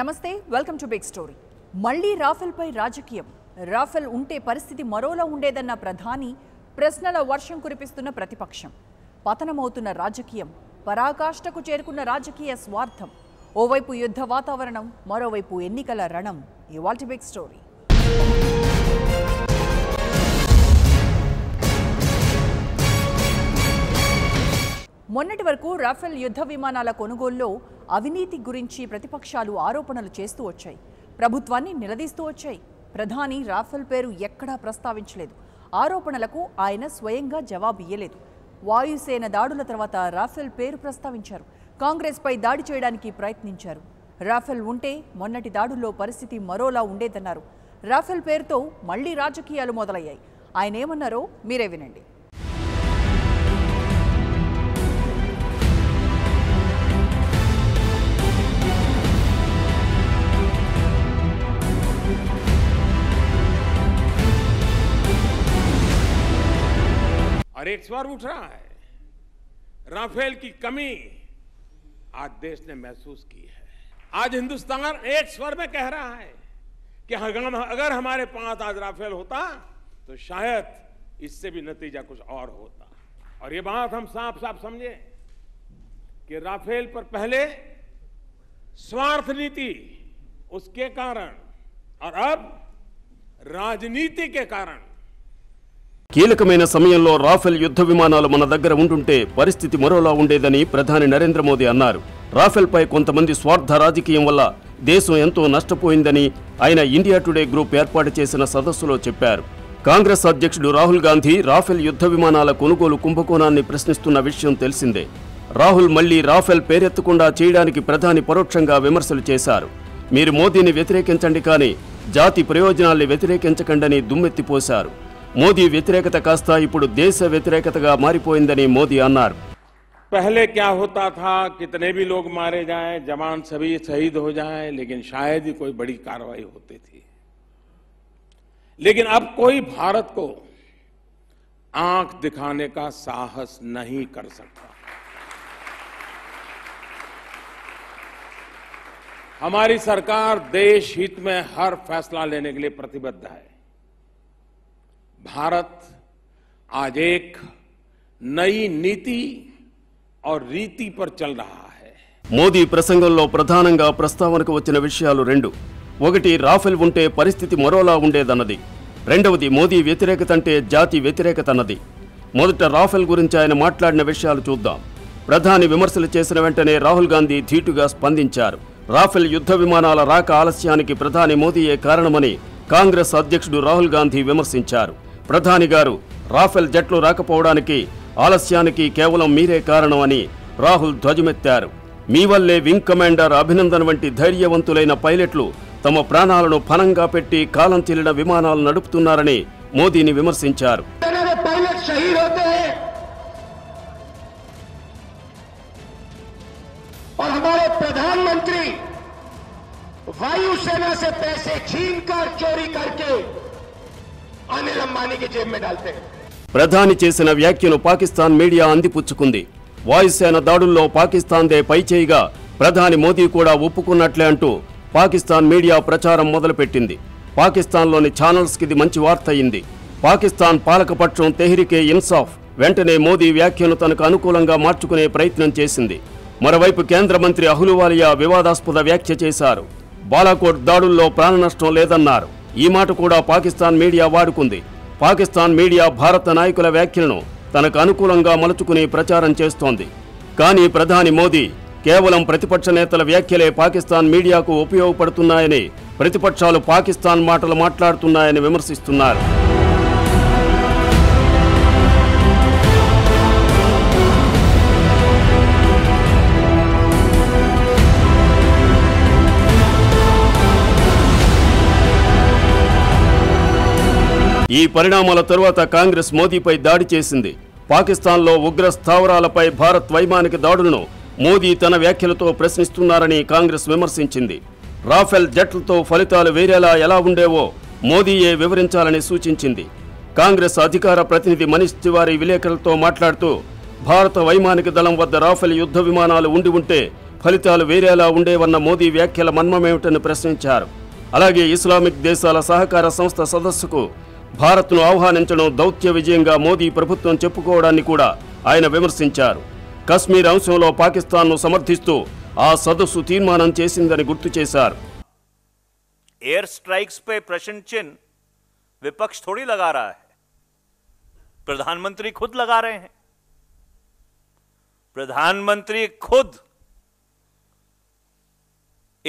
నమస్తే welcome to big story మళ్ళీ Rafale పై రాజకీయం రాఫెల్ ఉంటే పరిస్థితి మరోలా ఉండేదన్న ప్రధాని ప్రశ్నల వర్షం కురిపిస్తున్న ప్రతిపక్షం పతనమవుతున్న రాజకీయం పరాకాష్ఠకు చేరుకున్న రాజకీయ స్వార్థం ఓవైపు యుద్ధ వాతావరణం మరోవైపు ఎన్నికల రణం ఇవాల్టి బిగ్ స్టోరీ మొన్నటి వరకు రాఫెల్ యుద్ధ విమానాల కొనుగోలులో అవినీతి గురించి ప్రతిపక్షాలు ఆరోపణలు చేస్తూ వచ్చాయి ప్రభుత్వాన్ని నిలదీస్తూ వచ్చాయి ప్రధాని రాఫెల్ పేరు ఎక్కడా ప్రస్తావించలేదు ఆరోపణలకు ఆయన స్వయంగా జవాబు ఇవ్వలేదు వాయుసేన దాడుల తర్వాత రాఫెల్ పేరు ప్రస్తావించారు కాంగ్రెస్ పై దాడి చేయడానికి ప్రయత్నించారు రాఫెల్ ఉంటే మొన్నటి దాడుల్లో పరిస్థితి మరోలా ఉండేదన్నారు రాఫెల్ పేరుతో మళ్ళీ రాజకీయాలు మొదలయ్యాయి ఆయన ఏమన్నారో మీరే వినండి अरे एक सवाल उठ रहा है राफेल की कमी आज देश ने महसूस की है। आज हिंदुस्तान एक स्वर में कह रहा है कि अगर हमारे पास आज राफेल होता तो शायद इससे भी नतीजा कुछ और होता। और ये बात हम साफ साफ समझे कि राफेल पर पहले स्वार्थ नीति उसके कारण और अब राजनीति के कारण కీలకమైన సమయంలో రాఫెల్ యుద్ధ విమానాలు మన దగ్గర ఉంటుంటే పరిస్థితి మరోలా ఉండేదని ప్రధాని నరేంద్ర మోదీ అన్నారు రాఫెల్ పై కొంతమంది స్వార్థ రాజకీయం వల్ల దేశం ఎంతో నష్టపోయిందని ఆయన ఇండియా టుడే గ్రూప్ ఏర్పాటు చేసిన సదస్సులో చెప్పారు కాంగ్రెస్ అధ్యక్షుడు రాహుల్ గాంధీ రాఫెల్ యుద్ధ విమానాల కొనుగోలు కుంభకోణాన్ని ప్రశ్నిస్తున్న విషయం తెలిసిందే రాహుల్ మళ్లీ రాఫెల్ పేరెత్తకుండా చేయడానికి ప్రధాని పరోక్షంగా విమర్శలు చేశారు మీరు మోదీని వ్యతిరేకించండి కానీ జాతి ప్రయోజనాలను వ్యతిరేకించకండని దుమ్మెత్తిపోశారు मोदी व्यतिरेकता कास्ता इपुड़ देश व्यतिरेकता का मारी पोइंदनी मोदी अन्नार पहले क्या होता था कितने भी लोग मारे जाए जवान सभी शहीद हो जाए लेकिन शायद ही कोई बड़ी कार्रवाई होती थी लेकिन अब कोई भारत को आंख दिखाने का साहस नहीं कर सकता हमारी सरकार देश हित में हर फैसला लेने के लिए प्रतिबद्ध है भारत आज एक नई नीति और रीति पर चल रहा है మోదీ ప్రసంగంలో ప్రధానంగా ప్రస్తావనకు వచ్చిన విషయాలు రెండు ఒకటి రాఫెల్ ఉంటే పరిస్థితి మరోలా ఉండేదన్నది రెండవది మోదీ వ్యతిరేకత అంటే జాతి వ్యతిరేకత అన్నది మొదట రాఫెల్ గురించి ఆయన మాట్లాడిన విషయాలు చూద్దాం ప్రధాని విమర్శలు చేసిన వెంటనే రాహుల్ గాంధీ ధీటుగా స్పందించారు రాఫెల్ యుద్ధ విమానాల రాక ఆలస్యానికి ప్రధాని మోదీయే కారణమని కాంగ్రెస్ అధ్యక్షుడు రాహుల్ గాంధీ విమర్శించారు ప్రధాని గారు రాఫెల్ జట్లు రాకపోవడానికి ఆలస్యానికి కేవలం మీరే కారణమని రాహుల్ ధ్వజమెత్తారు మీ వల్లే వింగ్ కమాండర్ అభినందన్ వంటి ధైర్యవంతులైన పైలట్లు తమ ప్రాణాలను ఫణంగా పెట్టి కాలం చెల్లిన విమానాలను నడుపుతున్నారని మోదీని విమర్శించారు वायुसेना से पैसे छीनकर चोरी करके अनिल अंबानी की जेब में डालते हैं ప్రధాని చేసిన వ్యాఖ్యను పాకిస్తాన్ మీడియా అందిపుచ్చుకుంది వాయుసేన దాడుల్లో పాకిస్తాన్ దే పైచేయిగా ప్రధాని మోదీ కూడా ఒప్పుకున్నట్లే అంటూ పాకిస్తాన్ మీడియా ప్రచారం మొదలుపెట్టింది పాకిస్తాన్లోని ఛానల్స్ కిది మంచి వార్త అయింది పాకిస్తాన్ పాలకపక్షం తెహ్రీకే ఇన్సాఫ్ వెంటనే మోదీ వ్యాఖ్యను తనకు అనుకూలంగా మార్చుకునే ప్రయత్నం చేసింది మరోవైపు కేంద్ర మంత్రి అహ్లూవాలియా వివాదాస్పద వ్యాఖ్య చేశారు బాలాకోట్ దాడుల్లో ప్రాణ నష్టం లేదన్నారు ఈ మాట కూడా పాకిస్తాన్ మీడియా వాడుకుంది పాకిస్తాన్ మీడియా భారత నాయకుల వ్యాఖ్యలను తనకు అనుకూలంగా మలుచుకుని ప్రచారం చేస్తోంది కానీ ప్రధాని మోదీ కేవలం ప్రతిపక్ష నేతల వ్యాఖ్యలే పాకిస్తాన్ మీడియాకు ఉపయోగపడుతున్నాయని ప్రతిపక్షాలు పాకిస్తాన్ మాటలు మాట్లాడుతున్నాయని విమర్శిస్తున్నారు ఈ పరిణామాల తరువాత కాంగ్రెస్ మోదీపై దాడి చేసింది పాకిస్తాన్లో ఉగ్ర స్థావరాలపై భారత్ వైమానిక దాడులను మోదీ తన వ్యాఖ్యలతో ప్రశ్నిస్తున్నారని కాంగ్రెస్ విమర్శించింది రాఫెల్ జట్లతో ఫలితాలు వేరేలా ఎలా ఉండేవో మోదీయే వివరించాలని సూచించింది కాంగ్రెస్ అధికార ప్రతినిధి మనీష్ తివారీ విలేకరులతో మాట్లాడుతూ భారత వైమానిక దళం వద్ద రాఫెల్ యుద్ధ విమానాలు ఉండి ఉంటే ఫలితాలు వేరేలా ఉండేవన్న మోదీ వ్యాఖ్యల మన్మమేమిటని ప్రశ్నించారు. అలాగే ఇస్లామిక్ దేశాల సహకార సంస్థ సదస్సుకు భారత్ను ఆహ్వానించడం దౌత్య విజయంగా మోదీ ప్రభుత్వం చెప్పుకోవడాన్ని కూడా ఆయన విమర్శించారు. కశ్మీర్ అంశంలో పాకిస్తాన్ను సమర్థిస్తూ ఆ సదస్సు తీర్మానం చేసిందని గుర్తు చేశారు. एयर स्ट्राइक्स पे प्रश्न चिन्ह विपक्ष थोड़ी लगा रहा है, प्रधानमंत्री खुद लगा रहे हैं। प्रधानमंत्री खुद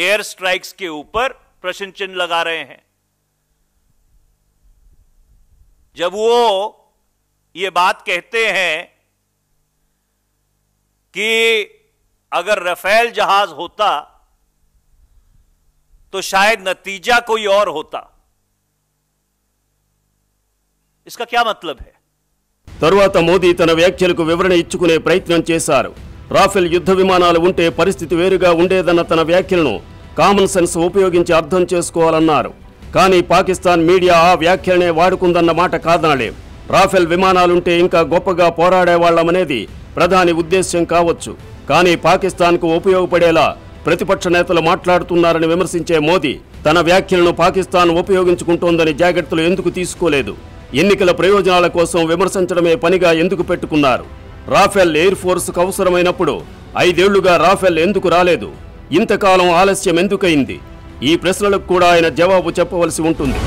एयर स्ट्राइक्स के ऊपर प्रश्न चिन्ह लगा रहे हैं। जब वो ये बात कहते हैं कि अगर राफेल जहाज होता तो शायद नतीजा कोई और होता, इसका क्या मतलब है? తరువాత మోదీ తన వ్యాఖ్యలకు వివరణ ఇచ్చుకునే ప్రయత్నం చేశారు. రాఫెల్ యుద్ధ విమానాలు ఉంటే పరిస్థితి వేరుగా ఉండేదన్న తన వ్యాఖ్యలను కామన్ సెన్స్ ఉపయోగించి అర్థం చేసుకోవాలన్నారు. కానీ పాకిస్తాన్ మీడియా ఆ వ్యాఖ్యలనే వాడుకుందన్న మాట కాదనలేం. రాఫెల్ విమానాలుంటే ఇంకా గొప్పగా పోరాడేవాళ్లమనేది ప్రధాని ఉద్దేశ్యం కావచ్చు, కానీ పాకిస్తాన్కు ఉపయోగపడేలా ప్రతిపక్ష నేతలు మాట్లాడుతున్నారని విమర్శించే మోదీ తన వ్యాఖ్యలను పాకిస్తాన్ ఉపయోగించుకుంటోందని జాగ్రత్తలు ఎందుకు తీసుకోలేదు, ఎన్నికల ప్రయోజనాల కోసం విమర్శించడమే పనిగా ఎందుకు పెట్టుకున్నారు, రాఫెల్ ఎయిర్ ఫోర్స్కు అవసరమైనప్పుడు 5 ఏళ్లుగా రాఫెల్ ఎందుకు రాలేదు, ఇంతకాలం ఆలస్యం ఎందుకైంది, ఈ ప్రశ్నలకు కూడా ఆయన జవాబు చెప్పవలసి ఉంటుంది.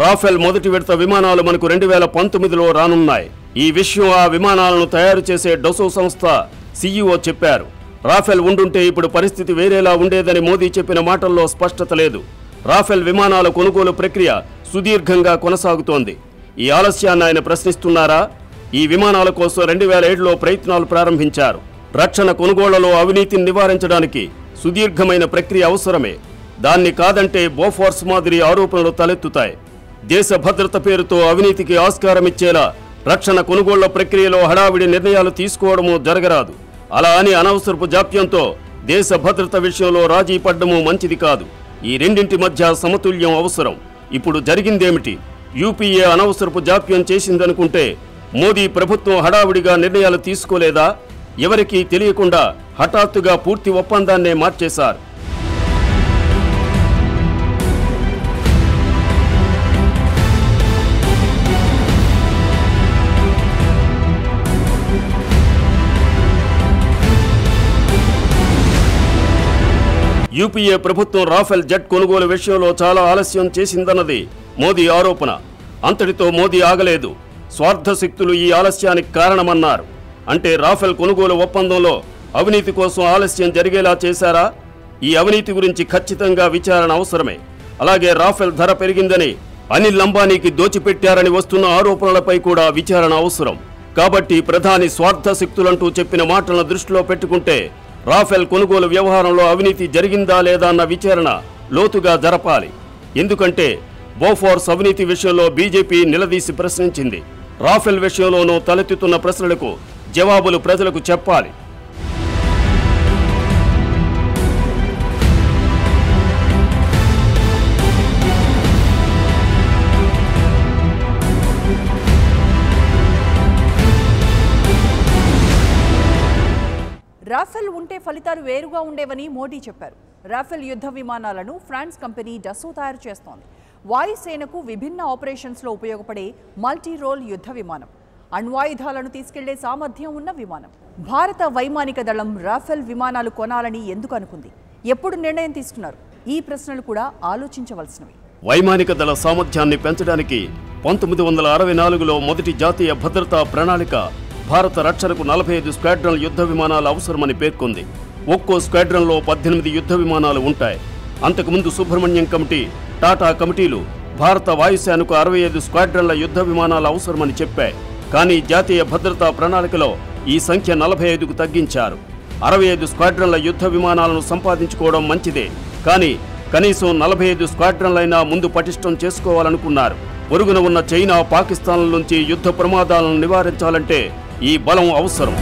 రాఫెల్ మొదటి విడత విమానాలు మనకు 2019లో రానున్నాయి. ఈ విషయం ఆ విమానాలను తయారు చేసే డోసో సంస్థ CEO చెప్పారు. రాఫెల్ ఉండుంటే ఇప్పుడు పరిస్థితి వేరేలా ఉండేదని మోదీ చెప్పిన మాటల్లో స్పష్టత లేదు. రాఫెల్ విమానాల కొనుగోలు ప్రక్రియ సుదీర్ఘంగా కొనసాగుతోంది. ఈ ఆలస్యాన్ని ఆయన ప్రశ్నిస్తున్నారా? ఈ విమానాల కోసం 2007లో ప్రయత్నాలు ప్రారంభించారు. రక్షణ కొనుగోళ్లలో అవినీతిని నివారించడానికి సుదీర్ఘమైన ప్రక్రియ అవసరమే. దాన్ని కాదంటే బోఫోర్స్ మాదిరి ఆరోపణలు తలెత్తుతాయి. దేశ భద్రత పేరుతో అవినీతికి ఆస్కారం ఇచ్చేలా రక్షణ కొనుగోళ్ల ప్రక్రియలో హడావిడి నిర్ణయాలు తీసుకోవడము జరగరాదు. అలా అని అనవసరపు జాప్యంతో దేశ భద్రత విషయంలో రాజీ పడ్డము మంచిది కాదు. ఈ రెండింటి మధ్య సమతుల్యం అవసరం. ఇప్పుడు జరిగిందేమిటి? యూపీఏ అనవసరపు జాప్యం చేసిందనుకుంటే మోదీ ప్రభుత్వం హడావిడిగా నిర్ణయాలు తీసుకోలేదా? ఎవరికీ తెలియకుండా హఠాత్తుగా పూర్తి ఒప్పందాన్నే మార్చేశారు. యూపీఏ ప్రభుత్వం రాఫెల్ జెట్ కొనుగోలు విషయంలో చాలా ఆలస్యం చేసిందన్నది మోదీ ఆరోపణ. అంతటితో మోదీ ఆగలేదు. స్వార్థ శక్తులు ఈ ఆలస్యానికి కారణమన్నారు. అంటే రాఫెల్ కొనుగోలు ఒప్పందంలో అవినీతి కోసం ఆలస్యం జరిగేలా చేశారా? ఈ అవినీతి గురించి ఖచ్చితంగా విచారణ అవసరమే. అలాగే రాఫెల్ ధర పెరిగిందని అనిల్ అంబానీకి దోచిపెట్టారని వస్తున్న ఆరోపణలపై కూడా విచారణ అవసరం. కాబట్టి ప్రధాని స్వార్థ శక్తులంటూ చెప్పిన మాటలను దృష్టిలో పెట్టుకుంటే రాఫెల్ కొనుగోలు వ్యవహారంలో అవినీతి జరిగిందా లేదా అన్న విచారణ లోతుగా జరపాలి. ఎందుకంటే బోఫోర్స్ అవినీతి విషయంలో బీజేపీ నిలదీసి ప్రశ్నించింది. రాఫెల్ విషయంలోనూ తలెత్తుతున్న ప్రశ్నలకు జవాబులు ప్రజలకు చెప్పాలి. రాఫెల్ ఉంటే ఫలితాలు వేరుగా ఉండేవని మోడీ చెప్పారు. రాఫెల్ యుద్ధ విమానాలను ఫ్రాన్స్ కంపెనీ డసో తయారు చేస్తోంది. వాయుసేనకు విభిన్న ఆపరేషన్స్లో ఉపయోగపడే మల్టీ రోల్ యుద్ధ విమానం, అణ్వాయుధాలను తీసుకెళ్లే సామర్థ్యం ఉన్న విమానం. భారత వైమానిక దళం రాఫెల్ విమానాలు కొనాలని ఎందుకు అనుకుంది? ఎప్పుడు నిర్ణయం తీసుకున్నారు? ఈ ప్రశ్నలు కూడా ఆలోచించవలసినవి. వైమానిక దళ సామర్థ్యాన్ని పెంచడానికి 1964లో మొదటి జాతీయ భద్రతా ప్రణాళిక భారత రక్షణకు 45 స్క్వాడ్రన్ల యుద్ధ విమానాలు అవసరమని పేర్కొంది. ఒక్కో స్క్వాడ్రన్లో 18 యుద్ధ విమానాలు ఉంటాయి. అంతకుముందు సుబ్రహ్మణ్యం కమిటీ, టాటా కమిటీలు భారత వాయుసేనకు 65 స్క్వాడ్రన్ల యుద్ధ విమానాలు అవసరమని చెప్పాయి. కానీ జాతీయ భద్రతా ప్రణాళికలో ఈ సంఖ్య 45కు తగ్గించారు. 65 స్క్వాడ్రన్ల యుద్ధ విమానాలను సంపాదించుకోవడం మంచిదే, కానీ కనీసం 45 స్క్వాడ్రన్లైనా ముందు పటిష్టం చేసుకోవాలనుకున్నారు. పొరుగున ఉన్న చైనా, పాకిస్తాన్ల నుంచి యుద్ధ ప్రమాదాలను నివారించాలంటే ఈ బలం అవసరం.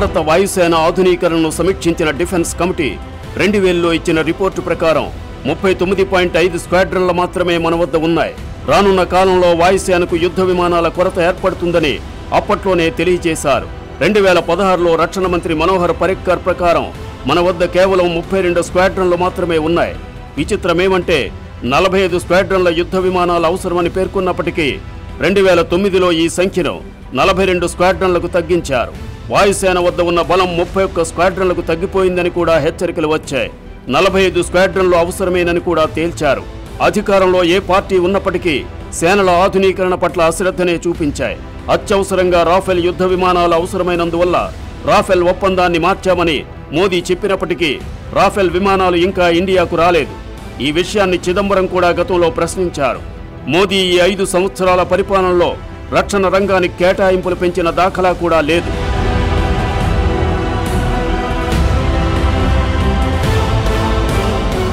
భారత వాయుసేన ఆధునీకరణను సమీక్షించిన డిఫెన్స్ కమిటీ 2000 లో ఇచ్చిన రిపోర్ట్ ప్రకారం 39.5 స్క్వాడ్రన్లు మాత్రమే మన వద్ద ఉన్నాయి. రానున్న కాలంలో వాయుసేనకు యుద్ధ విమానాల కొరత ఏర్పడుతుందని అప్పట్లోనే తెలియజేశారు. 2016 లో రక్షణ మంత్రి మనోహర్ పరిక్కర్ ప్రకారం మన వద్ద కేవలం 32 స్క్వాడ్రన్లు మాత్రమే ఉన్నాయి. విచిత్రమేమంటే 45 స్క్వాడ్రన్ల యుద్ధ విమానాలు అవసరమని పేర్కొన్నప్పటికీ 2009 లో ఈ సంఖ్యను 42 స్క్వాడ్రన్లకు తగ్గించారు. వాయుసేన వద్ద ఉన్న బలం 31 స్క్వాడ్రన్లకు తగ్గిపోయిందని కూడా హెచ్చరికలు వచ్చాయి. 45 స్క్వాడ్రన్లు అవసరమేనని కూడా తేల్చారు. అధికారంలో ఏ పార్టీ ఉన్నప్పటికీ సేనల ఆధునీకరణ పట్ల అశ్రద్ధనే చూపించాయి. అత్యవసరంగా రాఫెల్ యుద్ధ విమానాలు అవసరమైనందువల్ల రాఫెల్ ఒప్పందాన్ని మార్చామని మోదీ చెప్పినప్పటికీ రాఫెల్ విమానాలు ఇంకా ఇండియాకు రాలేదు. ఈ విషయాన్ని చిదంబరం కూడా గతంలో ప్రశ్నించారు. మోదీ ఈ 5 సంవత్సరాల పరిపాలనలో రక్షణ రంగానికి కేటాయింపులు పెంచిన దాఖలా కూడా లేదు.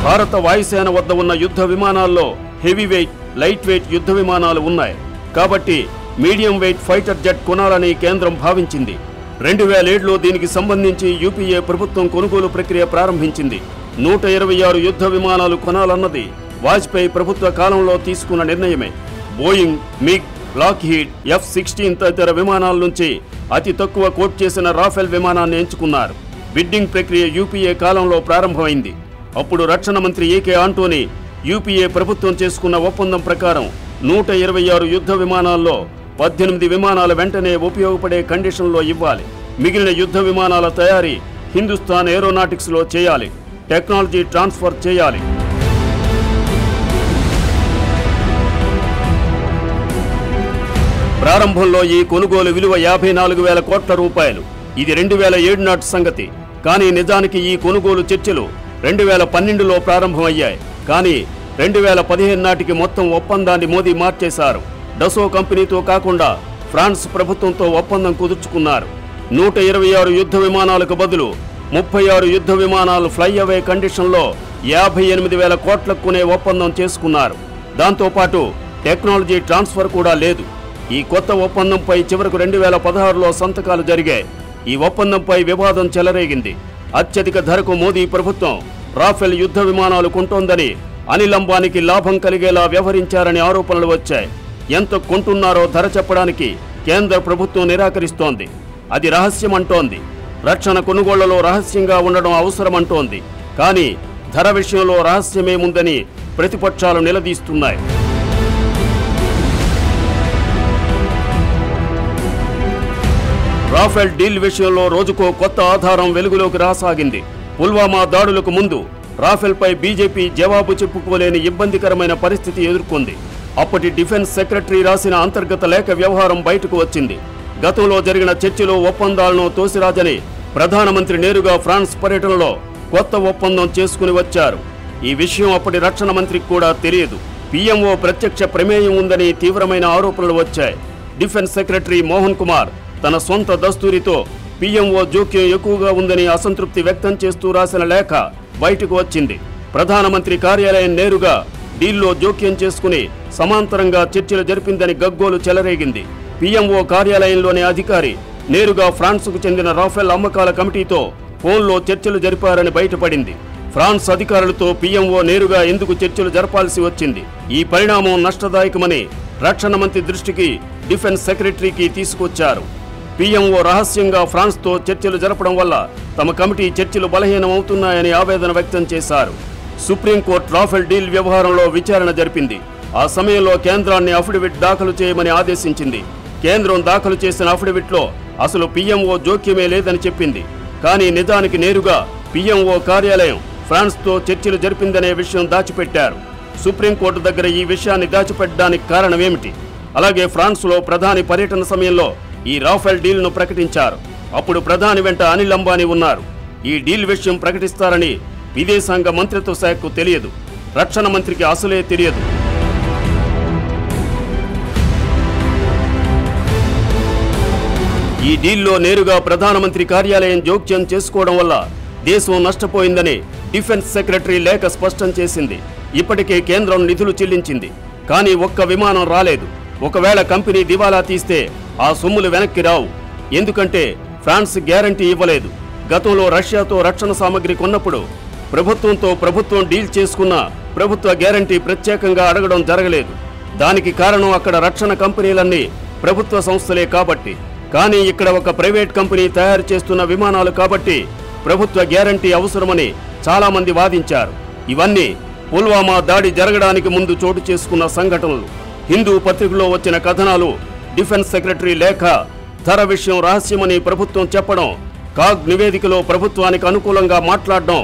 భారత వాయుసేన వద్ద ఉన్న యుద్ధ విమానాల్లో హెవీ వెయిట్, లైట్ వెయిట్ యుద్ధ విమానాలు ఉన్నాయి. కాబట్టి మీడియం వెయిట్ ఫైటర్ జెట్ కొనాలని కేంద్రం భావించింది. 2007లో దీనికి సంబంధించి యూపీఏ ప్రభుత్వం కొనుగోలు ప్రక్రియ ప్రారంభించింది. 126 యుద్ధ విమానాలు కొనాలన్నది వాజ్పేయి ప్రభుత్వ కాలంలో తీసుకున్న నిర్ణయమే. Boeing, MiG, lock heed, F-16 తదితర విమానాల నుంచి అతి తక్కువ కోట్ చేసిన రాఫెల్ విమానాన్ని ఎంచుకున్నారు. బిడ్డింగ్ ప్రక్రియ యూపీఏ కాలంలో ప్రారంభమైంది. అప్పుడు రక్షణ మంత్రి ఏకే ఆంటోనీ యూపీఏ ప్రభుత్వం చేసుకున్న ఒప్పందం ప్రకారం 126 యుద్ధ విమానాల్లో 18 విమానాలు వెంటనే ఉపయోగపడే కండిషన్లో ఇవ్వాలి. మిగిలిన యుద్ధ విమానాల తయారీ హిందుస్థాన్ ఏరోనాటిక్స్లో చేయాలి. టెక్నాలజీ ట్రాన్స్ఫర్ చేయాలి. ప్రారంభంలో ఈ కొనుగోలు విలువ 54,000 కోట్ల రూపాయలు. ఇది 2007 నాటి సంగతి. కానీ నిజానికి ఈ కొనుగోలు చర్చలు 2012లో ప్రారంభమయ్యాయి. కానీ 2015 నాటికి మొత్తం ఒప్పందాన్ని మోదీ మార్చేశారు. డసో కంపెనీతో కాకుండా ఫ్రాన్స్ ప్రభుత్వంతో ఒప్పందం కుదుర్చుకున్నారు. 126 యుద్ధ విమానాలకు బదులు 36 యుద్ధ విమానాలు ఫ్లై అవే కండిషన్లో 58,000 కోట్లకు కొనే ఒప్పందం చేసుకున్నారు. దాంతోపాటు టెక్నాలజీ ట్రాన్స్ఫర్ కూడా లేదు. ఈ కొత్త ఒప్పందంపై చివరకు 2016లో సంతకాలు జరిగాయి. ఈ ఒప్పందంపై వివాదం చెలరేగింది. అత్యధిక ధరకు మోదీ ప్రభుత్వం రాఫెల్ యుద్ధ విమానాలు కొంటోందని, అనిల్ అంబానీకి లాభం కలిగేలా వ్యవహరించారని ఆరోపణలు వచ్చాయి. ఎంత కొంటున్నారో ధర చెప్పడానికి కేంద్ర ప్రభుత్వం నిరాకరిస్తోంది. అది రహస్యమంటోంది. రక్షణ కొనుగోళ్లలో రహస్యంగా ఉండడం అవసరమంటోంది. కానీ ధర విషయంలో రహస్యమేముందని ప్రతిపక్షాలు నిలదీస్తున్నాయి. రాఫెల్ డీల్ విషయంలో రోజుకో కొత్త ఆధారం వెలుగులోకి రాసాగింది. పుల్వామా దాడులకు ముందు రాఫెల్పై బీజేపీ జవాబు చెప్పుకోలేని ఇబ్బందికరమైన పరిస్థితి ఎదుర్కొంది. అప్పటి డిఫెన్స్ సెక్రటరీ రాసిన అంతర్గత లేఖ వ్యవహారం బయటకు వచ్చింది. గతంలో జరిగిన చర్చలో ఒప్పందాలను తోసిరాజని ప్రధానమంత్రి నేరుగా ఫ్రాన్స్ పర్యటనలో కొత్త ఒప్పందం చేసుకుని వచ్చారు. ఈ విషయం అప్పటి రక్షణ మంత్రికి కూడా తెలియదు. పిఎంఓ ప్రత్యక్ష ప్రమేయం ఉందని తీవ్రమైన ఆరోపణలు వచ్చాయి. డిఫెన్స్ సెక్రటరీ మోహన్ కుమార్ తన సొంత దస్తూరితో పిఎంఓ జోక్యం ఎక్కువగా ఉందని అసంతృప్తి వ్యక్తం చేస్తూ రాసిన లేఖ బయటకు వచ్చింది. ప్రధానమంత్రి కార్యాలయం నేరుగా డీల్లో జోక్యం చేసుకుని సమాంతరంగా చర్చలు జరిపిందని గగ్గోలు చెలరేగింది. పిఎంఓ కార్యాలయంలోని అధికారి నేరుగా ఫ్రాన్స్కు చెందిన రాఫెల్ అమ్మకాల కమిటీతో ఫోన్లో చర్చలు జరిపారని బయటపడింది. ఫ్రాన్స్ అధికారులతో పిఎంఓ నేరుగా ఎందుకు చర్చలు జరపాల్సి వచ్చింది? ఈ పరిణామం నష్టదాయకమని రక్షణ మంత్రి దృష్టికి డిఫెన్స్ సెక్రటరీకి తీసుకొచ్చారు. పిఎంఓ రహస్యంగా ఫ్రాన్స్తో చర్చలు జరపడం వల్ల తమ కమిటీ చర్చలు బలహీనమవుతున్నాయని ఆవేదన వ్యక్తం చేశారు. సుప్రీంకోర్టు రాఫెల్ డీల్ వ్యవహారంలో విచారణ జరిపింది. ఆ సమయంలో కేంద్రాన్ని అఫిడవిట్ దాఖలు చేయమని ఆదేశించింది. కేంద్రం దాఖలు చేసిన అఫిడవిట్లో అసలు పిఎంఓ జోక్యమే లేదని చెప్పింది. కానీ నిజానికి నేరుగా పిఎంఓ కార్యాలయం ఫ్రాన్స్తో చర్చలు జరిపిందనే విషయం దాచిపెట్టారు. సుప్రీంకోర్టు దగ్గర ఈ విషయాన్ని దాచిపెట్టడానికి కారణమేమిటి? అలాగే ఫ్రాన్స్లో ప్రధాని పర్యటన సమయంలో ఈ రాఫెల్ డీల్ను ప్రకటించారు. అప్పుడు ప్రధాని వెంట అనిల్ అంబానీ ఉన్నారు. ఈ డీల్ విషయం ప్రకటిస్తారని విదేశాంగ మంత్రిత్వ శాఖకు తెలియదు. రక్షణ మంత్రికి అసలే తెలియదు. ఈ డీల్లో నేరుగా ప్రధానమంత్రి కార్యాలయం జోక్యం చేసుకోవడం వల్ల దేశం నష్టపోయిందని డిఫెన్స్ సెక్రటరీ లేఖ స్పష్టం చేసింది. ఇప్పటికే కేంద్రం నిధులు చెల్లించింది. కానీ ఒక్క విమానం రాలేదు. ఒకవేళ కంపెనీ దివాలా తీస్తే ఆ సొమ్ములు వెనక్కి రావు. ఎందుకంటే ఫ్రాన్స్ గ్యారెంటీ ఇవ్వలేదు. గతంలో రష్యాతో రక్షణ సామగ్రి కొన్నప్పుడు ప్రభుత్వంతో ప్రభుత్వం డీల్ చేసుకున్న ప్రభుత్వ గ్యారెంటీ ప్రత్యేకంగా అడగడం జరగలేదు. దానికి కారణం అక్కడ రక్షణ కంపెనీలన్నీ ప్రభుత్వ సంస్థలే కాబట్టి. కానీ ఇక్కడ ఒక ప్రైవేట్ కంపెనీ తయారు చేస్తున్న విమానాలు కాబట్టి ప్రభుత్వ గ్యారెంటీ అవసరమని చాలా మంది వాదించారు. ఇవన్నీ పుల్వామా దాడి జరగడానికి ముందు చోటు చేసుకున్న సంఘటనలు. హిందూ పత్రికలో వచ్చిన కథనాలు, డిఫెన్స్ సెక్రటరీ లేఖ, ధర విషయం రహస్యమని ప్రభుత్వం చెప్పడం, కాగ్ నివేదికలో ప్రభుత్వానికి అనుకూలంగా మాట్లాడడం,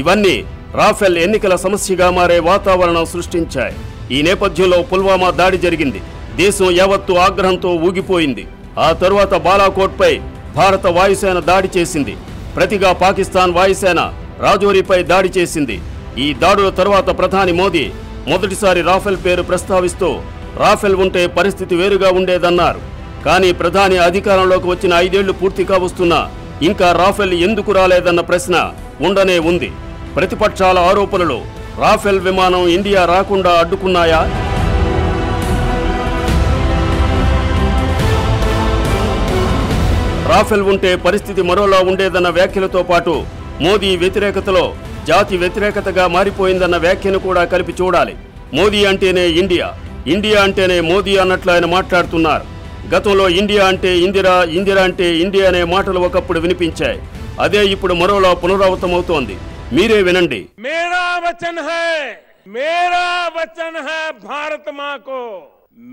ఇవన్నీ రాఫెల్ ఎన్నికల సమస్యగా మారే వాతావరణం సృష్టించాయి. ఈ నేపథ్యంలో పుల్వామా దాడి జరిగింది. దేశం యావత్తు ఆగ్రహంతో ఊగిపోయింది. ఆ తరువాత బాలాకోట్పై భారత వాయుసేన దాడి చేసింది. ప్రతిగా పాకిస్తాన్ వాయుసేన రాజౌరిపై దాడి చేసింది. ఈ దాడుల తరువాత ప్రధాని మోదీ మొదటిసారి రాఫెల్ పేరు ప్రస్తావిస్తూ రాఫెల్ ఉంటే పరిస్థితి వేరుగా ఉండేదన్నారు. కానీ ప్రధాని అధికారంలోకి వచ్చిన 5 ఏళ్లు పూర్తిగా వస్తున్నా ఇంకా రాఫెల్ ఎందుకు రాలేదన్న ప్రశ్న ఉండనే ఉంది. ప్రతిపక్షాల ఆరోపణలు రాఫెల్ విమానం ఇండియా రాకుండా అడ్డుకున్నాయా? రాఫెల్ ఉంటే పరిస్థితి మరోలా ఉండేదన్న వ్యాఖ్యలతో పాటు మోదీ వ్యతిరేకతలో జాతి వ్యతిరేకతగా మారిపోయిందన్న వ్యాఖ్యను కూడా కలిపి చూడాలి. మోదీ అంటేనే ఇండియా, ఇండియా అంటేనే మోదీ అన్నట్లు ఆయన మాట్లాడుతున్నారు. గతంలో ఇండియా అంటే ఇందిరా, ఇందిరా అంటే ఇండియా అనే మాటలు ఒకప్పుడు వినిపించాయి. అదే ఇప్పుడు మరోలా పునరావృతమవుతోంది. మీరే వినండి. మేరా వచన్ హై భారత మాకో,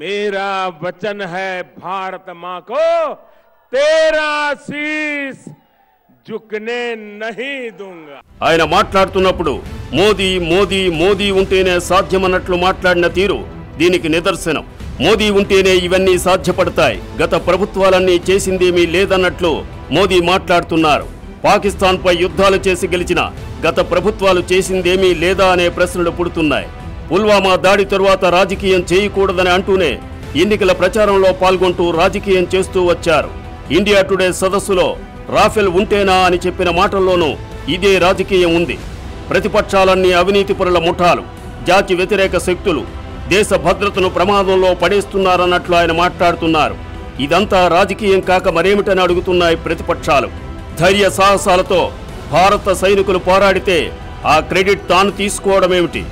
మేరా వచన్ హై భారత మాకో, తేరా శీస్ జుకనే నహీ దూంగా. ఆయన మాట్లాడుతున్నప్పుడు మోదీ మోదీ మోదీ ఉంటేనే సాధ్యమన్నట్లు మాట్లాడిన తీరు దీనికి నిదర్శనం. మోదీ ఉంటేనే ఇవన్నీ సాధ్యపడతాయి, గత ప్రభుత్వాలన్నీ చేసిందేమీ లేదన్నట్లు మోదీ మాట్లాడుతున్నారు. పాకిస్తాన్పై యుద్ధాలు చేసి గెలిచిన గత ప్రభుత్వాలు చేసిందేమీ లేదా అనే ప్రశ్నలు పుడుతున్నాయి. పుల్వామా దాడి తరువాత రాజకీయం చేయకూడదని అంటూనే ఎన్నికల ప్రచారంలో పాల్గొంటూ రాజకీయం చేస్తూ వచ్చారు. ఇండియా టుడే సదస్సులో రాఫెల్ ఉంటేనా అని చెప్పిన మాటల్లోనూ ఇదే రాజకీయం ఉంది. ప్రతిపక్షాలన్నీ అవినీతి పరుల ముఠాలు, జాతి వ్యతిరేక శక్తులు, దేశ భద్రతను ప్రమాదంలో పడేస్తున్నారన్నట్లు ఆయన మాట్లాడుతున్నారు. ఇదంతా రాజకీయం కాక మరేమిటని అడుగుతున్నాయి ప్రతిపక్షాలు. ధైర్య సాహసాలతో భారత సైనికులు పోరాడితే ఆ క్రెడిట్ తాను తీసుకోవడమేమిటి?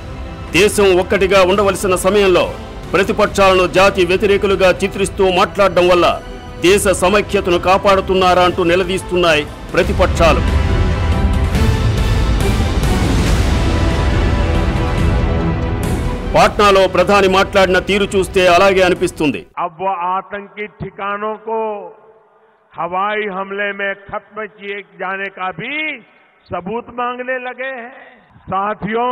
దేశం ఒక్కటిగా ఉండవలసిన సమయంలో ప్రతిపక్షాలను జాతి వ్యతిరేకులుగా చిత్రిస్తూ మాట్లాడడం వల్ల దేశ సమైక్యతను కాపాడుతున్నారా అంటూ నిలదీస్తున్నాయి ప్రతిపక్షాలు. పాట్నాలో ప్రధాని మాట్లాడిన తీరు చూస్తే అలాగే అనిపిస్తుంది. అబ్బో ఆతంకి ఠికానోకు हवाई हमले में खत्म किए जाने का भी सबूत मांगने लगे हैं। साथियों,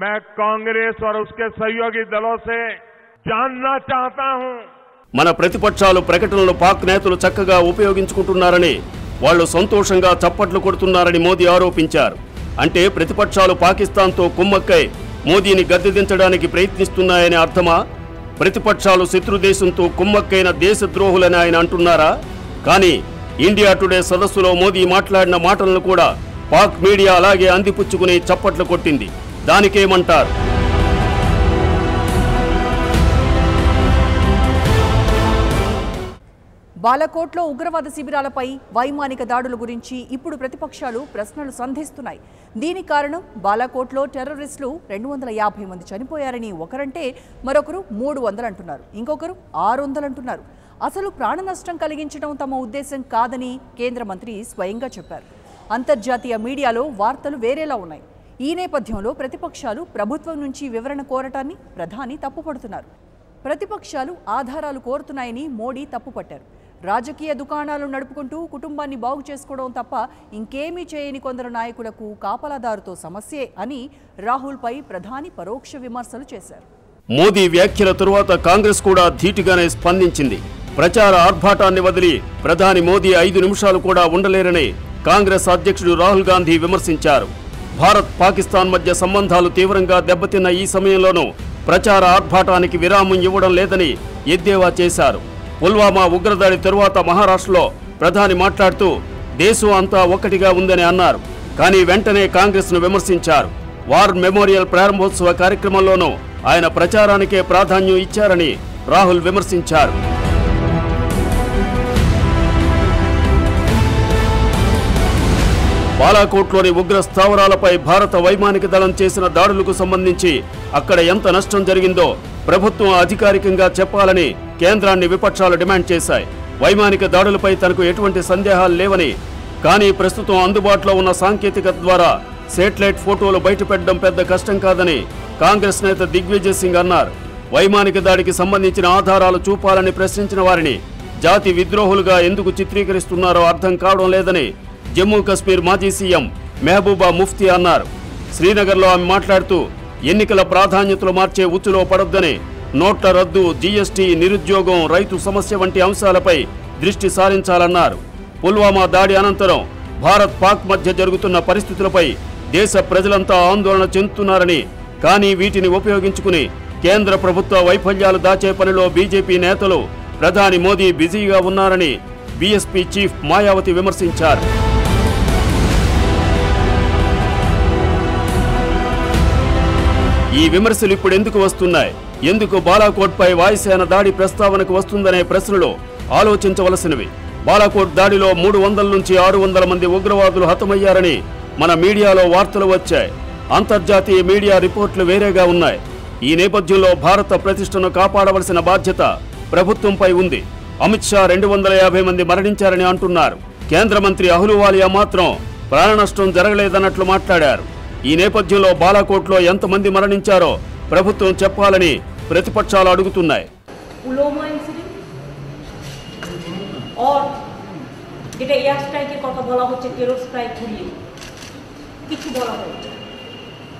मैं कांग्रेस और उसके सहयोगी दलों से जानना चाहता हूं। మన ప్రతిపక్షాలు ప్రకటనలు పాక్ నేతలు చక్కగా ఉపయోగించుకుంటున్నారని, వాళ్ళు సంతోషంగా చప్పట్లు కొడుతున్నారని మోదీ ఆరోపించారు. అంటే ప్రతిపక్షాలు పాకిస్తాన్తో కుమ్మక్కై మోదీని గద్దెదించడానికి ప్రయత్నిస్తున్నాయని అర్థమా? ప్రతిపక్షాలు శత్రుదేశంతో కుమ్మక్కైన దేశద్రోహులని ఆయన అంటున్నారా? కానీ ఇండియా టుడే సదస్సులో మోదీ మాట్లాడిన మాటలను కూడా పాక్ మీడియా అలాగే అందిపుచ్చుకుని చప్పట్లు కొట్టింది. దానికేమంటారు? బాలాకోట్లో ఉగ్రవాద శిబిరాలపై వైమానిక దాడుల గురించి ఇప్పుడు ప్రతిపక్షాలు ప్రశ్నలు సంధిస్తున్నాయి. దీనికి కారణం బాలాకోట్లో టెర్రరిస్టులు 250 మంది చనిపోయారని ఒకరంటే, మరొకరు 300 అంటున్నారు, ఇంకొకరు 600 అంటున్నారు. అసలు ప్రాణ నష్టం కలిగించడం తమ ఉద్దేశం కాదని కేంద్ర మంత్రి స్వయంగా చెప్పారు. అంతర్జాతీయ మీడియాలో వార్తలు వేరేలా ఉన్నాయి. ఈ నేపథ్యంలో ప్రతిపక్షాలు ప్రభుత్వం నుంచి వివరణ కోరటాన్ని ప్రధాని తప్పుపడుతున్నారు. ప్రతిపక్షాలు ఆధారాలు కోరుతున్నాయని మోడీ తప్పుపట్టారు. రాజకీయ దుకాణాలు నడుపుకుంటూ కుటుంబాన్ని బాగు చేసుకోవడం తప్ప ఇంకేమీ చేయని కొందరు నాయకులకు కాపలాదారుతో సమస్యే అని రాహుల్పై ప్రధాని పరోక్ష విమర్శలు చేశారు. మోదీ వ్యాఖ్యల తరువాత కాంగ్రెస్ కూడా ధీటుగానే స్పందించింది. ప్రచార ఆర్భాటాన్ని వదిలి ప్రధాని మోదీ 5 నిమిషాలు కూడా ఉండలేరని కాంగ్రెస్ అధ్యక్షుడు రాహుల్ గాంధీ విమర్శించారు. భారత్ పాకిస్తాన్ మధ్య సంబంధాలు తీవ్రంగా దెబ్బతిన్న ఈ సమయంలోనూ ప్రచార ఆర్భాటానికి విరామం ఇవ్వడం లేదని ఎద్దేవా చేశారు. పుల్వామా ఉగ్రదాడి తరువాత మహారాష్ట్రలో ప్రధాని మాట్లాడుతూ దేశం అంతా ఒక్కటిగా ఉందని అన్నారు. కానీ వెంటనే కాంగ్రెస్ను విమర్శించారు. వార్ మెమోరియల్ ప్రారంభోత్సవ కార్యక్రమంలోనూ ఆయన ప్రచారానికే ప్రాధాన్యం ఇచ్చారని రాహుల్ విమర్శించారు. బాలాకోట్లోని ఉగ్ర స్థావరాలపై భారత వైమానిక దళం చేసిన దాడులకు సంబంధించి అక్కడ ఎంత నష్టం జరిగిందో ప్రభుత్వం అధికారికంగా చెప్పాలని కేంద్రాన్ని విపక్షాలు డిమాండ్ చేశాయి. వైమానిక దాడులపై తనకు ఎటువంటి సందేహాలు లేవని, కానీ ప్రస్తుతం అందుబాటులో ఉన్న సాంకేతికత ద్వారా శాటిలైట్ ఫోటోలు బయటపెట్టడం పెద్ద కష్టం కాదని కాంగ్రెస్ నేత దిగ్విజయ్ సింగ్ అన్నారు. వైమానిక దాడికి సంబంధించిన ఆధారాలు చూపాలని ప్రశ్నించిన వారిని జాతి విద్రోహులుగా ఎందుకు చిత్రీకరిస్తున్నారో అర్థం కావడం లేదని జమ్మూ కశ్మీర్ మాజీ సీఎం మెహబూబా ముఫ్తీ అన్నారు. శ్రీనగర్లో ఆమె మాట్లాడుతూ ఎన్నికల ప్రాధాన్యతలు మార్చే ఉచ్చులో పడొద్దని, నోట్ల రద్దు, జీఎస్టీ, నిరుద్యోగం, రైతు సమస్య వంటి అంశాలపై దృష్టి సారించాలన్నారు. పుల్వామా దాడి అనంతరం భారత్ పాక్ మధ్య జరుగుతున్న పరిస్థితులపై దేశ ప్రజలంతా ఆందోళన చెందుతున్నారని, కానీ వీటిని ఉపయోగించుకుని కేంద్ర ప్రభుత్వ వైఫల్యాలు దాచే పనిలో బీజేపీ నేతలు ప్రధాని మోదీ బిజీగా ఉన్నారని బీఎస్పీ చీఫ్ మాయావతి విమర్శించారు. ఈ విమర్శలు ఇప్పుడెందుకు వస్తున్నాయి? ఎందుకు బాలాకోట్పై వాయుసేన దాడి ప్రస్తావనకు వస్తుందనే ప్రశ్నలో ఆలోచించవలసినవి. బాలాకోట్ దాడిలో 300 నుంచి 600 మంది ఉగ్రవాదులు హతమయ్యారని మన మీడియాలో వార్తలు వచ్చాయి. అంతర్జాతీయ మీడియా రిపోర్ట్లు వేరేగా ఉన్నాయి. ఈ నేపథ్యంలో భారత ప్రతిష్టను కాపాడవలసిన బాధ్యత ప్రభుత్వంపై ఉంది. అమిత్ షా 250 మంది మరణించారని అంటున్నారు. కేంద్ర మంత్రి అహ్లూవాలియా మాత్రం ప్రాణ నష్టం జరగలేదన్నట్లు మాట్లాడారు. ఈ నేపథ్యంలో బాలాకోట్లో ఎంతమంది మరణించారో ప్రభుత్వం చెప్పాలని ప్రతిపక్షాలు అడుగుతున్నాయి. और যেটা এয়ার স্ট্রাইকের কথা বলা হচ্ছে, টেরর স্ট্রাইক ঘুরিয়ে কিছু বলা হচ্ছে।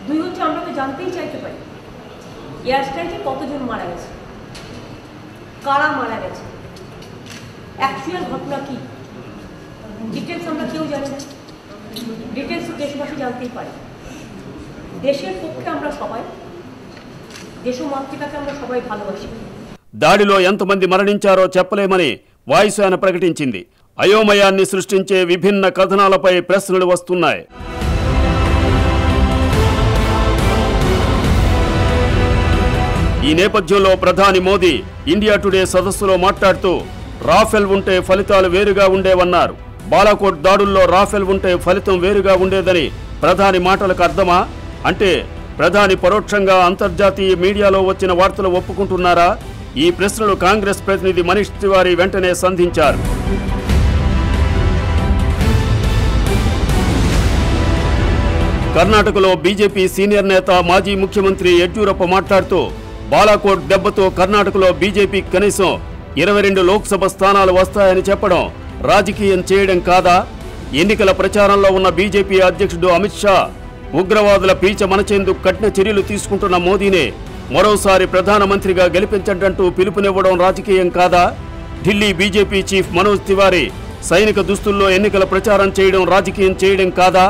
দুই হচ্ছে আমরা তো জানতেই চাইতে পারি এয়ার স্ট্রাইকে কতজন মারা গেছে, কারা মারা গেছে, অ্যাকচুয়াল ঘটনা কি, ডিটেইলস আমরা কেউ জানি না। ডিটেইলস দেশবাসী জানতেই পারে। দেশের পক্ষে আমরা সবাই, দেশমাতৃকাকে আমরা সবাই ভালোবাসি। దాడిలో ఎంతమంది మరణించారో చెప్పలేమని వాయుసేన ప్రకటించింది. అయోమయాన్ని సృష్టించే విభిన్న కథనాలపై ప్రశ్నలు వస్తున్నాయి. ఈ నేపథ్యంలో ప్రధాని మోదీ ఇండియా టుడే సదస్సులో మాట్లాడుతూ రాఫెల్ ఉంటే ఫలితాలు వేరుగా ఉండేవన్నారు. బాలాకోట్ దాడుల్లో రాఫెల్ ఉంటే ఫలితం వేరుగా ఉండేదని ప్రధాని మాటలకు అర్థమా? అంటే ప్రధాని పరోక్షంగా అంతర్జాతీయ మీడియాలో వచ్చిన వార్తలు ఒప్పుకుంటున్నారా? ఈ ప్రశ్నలు కాంగ్రెస్ ప్రతినిధి మనీష్ తివారీ వెంటనే సంధించారు. కర్ణాటకలో బీజేపీ సీనియర్ నేత మాజీ ముఖ్యమంత్రి యడ్యూరప్ప మాట్లాడుతూ బాలాకోట్ దెబ్బతో కర్ణాటకలో బీజేపీ కనీసం 22 లోక్సభ స్థానాలు వస్తాయని చెప్పడం రాజకీయం చేయడం కాదా? ఎన్నికల ప్రచారంలో ఉన్న బీజేపీ అధ్యక్షుడు అమిత్ షా ఉగ్రవాదుల పీచ మనచేందుకు కఠిన చర్యలు తీసుకుంటున్న మోదీనే మరోసారి ప్రధానమంత్రిగా గెలిపించడంటూ పిలుపునివ్వడం రాజకీయం కాదా? ఢిల్లీ బీజేపీ చీఫ్ మనోజ్ తివారీ సైనిక దుస్తుల్లో ఎన్నికల ప్రచారం చేయడం రాజకీయం చేయడం కాదా?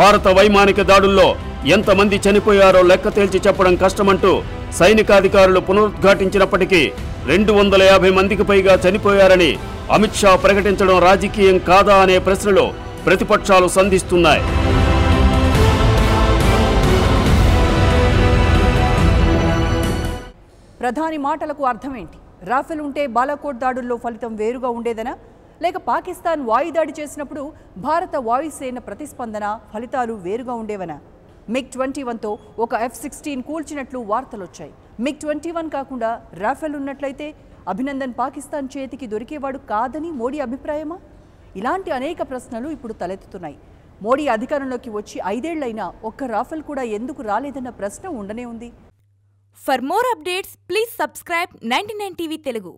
భారత వైమానిక దాడుల్లో ఎంతమంది చనిపోయారో లెక్క తేల్చి చెప్పడం కష్టమంటూ సైనికాధికారులు పునరుద్ఘాటించినప్పటికీ 250 మందికి పైగా చనిపోయారని అమిత్ షా ప్రకటించడం రాజకీయం కాదా అనే ప్రశ్నలో ప్రతిపక్షాలు సంధిస్తున్నాయి. ప్రధాని మాటలకు అర్థమేంటి? రాఫెల్ ఉంటే బాలాకోట్ దాడుల్లో ఫలితం వేరుగా ఉండేదనా, లేక పాకిస్తాన్ వాయుదాడి చేసినప్పుడు భారత వాయుసేన ప్రతిస్పందన ఫలితాలు వేరుగా ఉండేవనా? MiG-21తో ఒక F-16 కూల్చినట్లు వార్తలొచ్చాయి. MiG-21 కాకుండా రాఫెల్ ఉన్నట్లయితే అభినందన్ పాకిస్తాన్ చేతికి దొరికేవాడు కాదని మోడీ అభిప్రాయమా? ఇలాంటి అనేక ప్రశ్నలు ఇప్పుడు తలెత్తుతున్నాయి. మోడీ అధికారంలోకి వచ్చి 5 ఏళ్లైనా ఒక్క రాఫెల్ కూడా ఎందుకు రాలేదన్న ప్రశ్న ఉండనే ఉంది. For more updates, please subscribe 99TV Telugu.